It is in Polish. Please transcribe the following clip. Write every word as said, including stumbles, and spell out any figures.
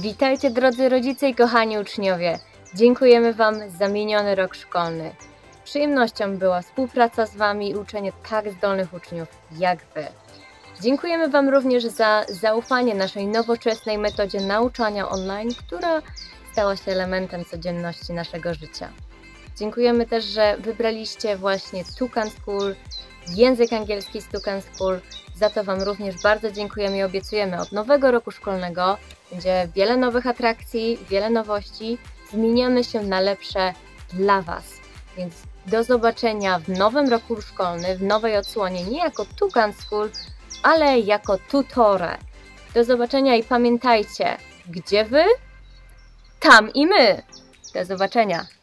Witajcie drodzy rodzice i kochani uczniowie. Dziękujemy Wam za miniony rok szkolny. Przyjemnością była współpraca z Wami i uczenie tak zdolnych uczniów jak Wy. Dziękujemy Wam również za zaufanie naszej nowoczesnej metodzie nauczania online, która stała się elementem codzienności naszego życia. Dziękujemy też, że wybraliście właśnie tu can School, język angielski z tu can School. Za to Wam również bardzo dziękujemy i obiecujemy, od nowego roku szkolnego będzie wiele nowych atrakcji, wiele nowości. Zmieniamy się na lepsze dla Was. Więc do zobaczenia w nowym roku szkolnym, w nowej odsłonie, nie jako tu can School, ale jako Tutore. Do zobaczenia i pamiętajcie, gdzie Wy, tam i my. Do zobaczenia.